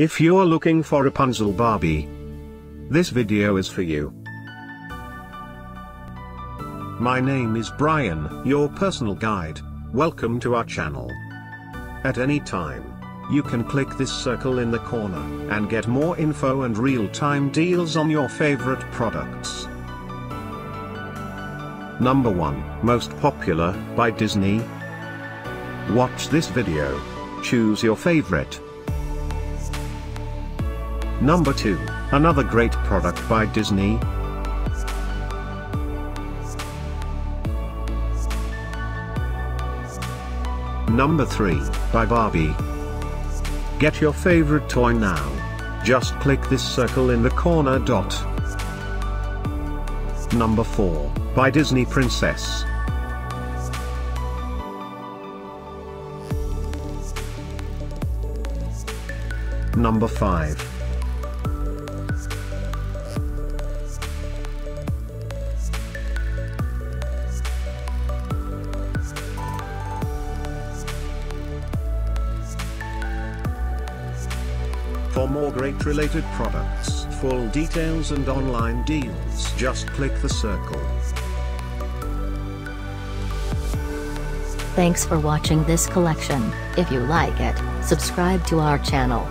If you're looking for Rapunzel Barbie, this video is for you. My name is Brian, your personal guide. Welcome to our channel. At any time, you can click this circle in the corner and get more info and real-time deals on your favorite products. Number 1, most popular, by Disney. Watch this video. Choose your favorite. Number 2, another great product by Disney. Number 3, by Barbie. Get your favorite toy now. Just click this circle in the corner dot. Number 4, by Disney Princess. Number 5. For more great related products, full details and online deals, just click the circle. Thanks for watching this collection. If you like it, subscribe to our channel.